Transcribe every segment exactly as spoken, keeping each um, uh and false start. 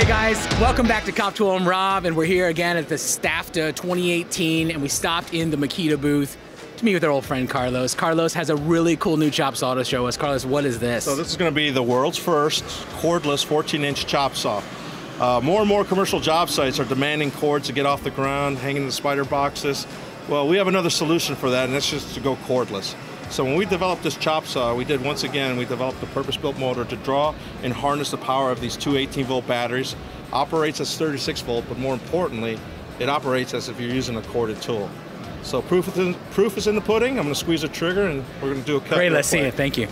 Hey guys, welcome back to Cop Tool. I'm Rob, and we're here again at the STAFDA twenty eighteen, and we stopped in the Makita booth to meet with our old friend Carlos. Carlos has a really cool new chop saw to show us. Carlos, what is this? So this is going to be the world's first cordless fourteen inch chop saw. Uh, more and more commercial job sites are demanding cords to get off the ground, hanging in the spider boxes. Well, we have another solution for that, and that's just to go cordless. So when we developed this chop saw, we did once again, we developed a purpose-built motor to draw and harness the power of these two eighteen volt batteries. Operates as thirty-six volt, but more importantly, it operates as if you're using a corded tool. So proof is in, proof is in the pudding. I'm gonna squeeze the trigger and we're gonna do a cut. Great, let's see it, thank you.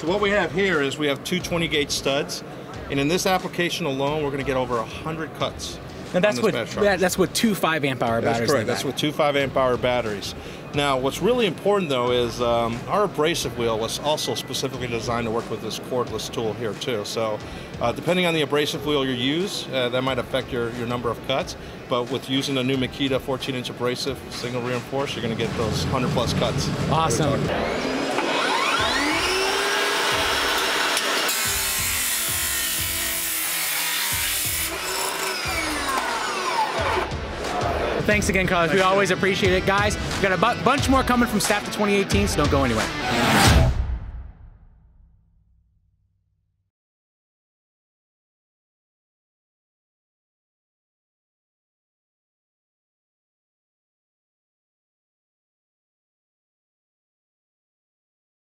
So what we have here is we have two twenty gauge studs. And in this application alone, we're going to get over one hundred cuts. And that's with that, that's with two five amp hour batteries. That's correct. That's with two five amp hour batteries. Now, what's really important though is um, our abrasive wheel was also specifically designed to work with this cordless tool here too. So, uh, depending on the abrasive wheel you use, uh, that might affect your your number of cuts. But with using the new Makita fourteen inch abrasive, single reinforced, you're going to get those one hundred plus cuts. Awesome. Thanks again, Carlos. Thanks, we always appreciate it. Guys, we've got a bu bunch more coming from STAFDA twenty eighteen, so don't go anywhere.